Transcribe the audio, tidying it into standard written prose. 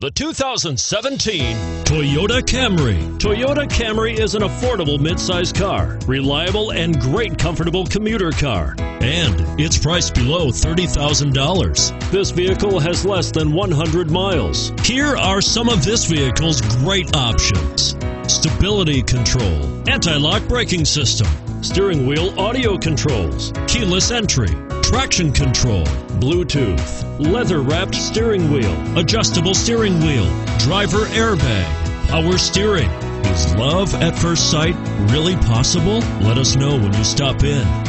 The 2017 Toyota Camry. Toyota Camry is an affordable midsize car, reliable and great comfortable commuter car, and it's priced below $30,000. This vehicle has less than 100 miles. Here are some of this vehicle's great options: stability control, anti-lock braking system, steering wheel audio controls, keyless entry, traction control, Bluetooth, leather-wrapped steering wheel, adjustable steering wheel, driver airbag, power steering. Is love at first sight really possible? Let us know when you stop in.